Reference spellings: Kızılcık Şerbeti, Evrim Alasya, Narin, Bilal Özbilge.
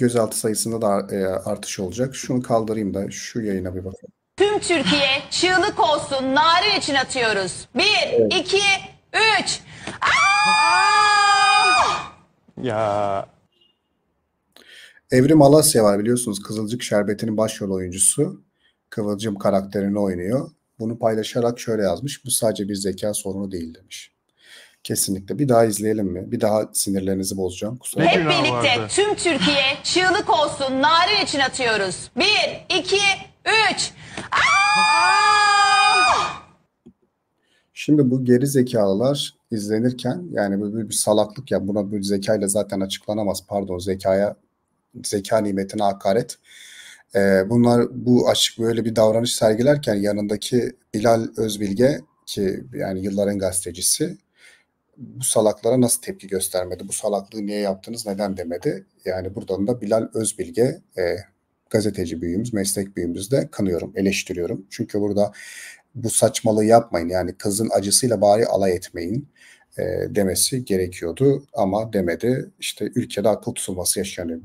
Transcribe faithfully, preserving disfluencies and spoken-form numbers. gözaltı sayısında da artış olacak. Şunu kaldırayım da şu yayına bir bakalım. Tüm Türkiye çığlık olsun, Narin için atıyoruz. Bir, iki, üç. Ya. Evrim Alasya var biliyorsunuz. Kızılcık Şerbeti'nin başrol oyuncusu. Kıvılcım karakterini oynuyor. Bunu paylaşarak şöyle yazmış. Bu sadece bir zeka sorunu değil demiş. Kesinlikle. Bir daha izleyelim mi? Bir daha sinirlerinizi bozacağım. Kusura bakmayın. Hep birlikte tüm Türkiye çığlık olsun, Narin için atıyoruz. Bir, iki, üç. Şimdi bu geri zekalılar izlenirken yani böyle bir salaklık ya, buna bir zekayla zaten açıklanamaz. Pardon, zekaya, zeka nimetine hakaret. Ee, bunlar bu açık böyle bir davranış sergilerken yanındaki Bilal Özbilge ki yani yılların gazetecisi, bu salaklara nasıl tepki göstermedi? Bu salaklığı niye yaptınız? Neden demedi? Yani buradan da Bilal Özbilge e, gazeteci büyüğümüz, meslek büyüğümüz de kınıyorum, eleştiriyorum. Çünkü burada bu saçmalığı yapmayın. Yani kızın acısıyla bari alay etmeyin e, demesi gerekiyordu ama demedi. İşte ülkede akıl tutulması yaşanıyor.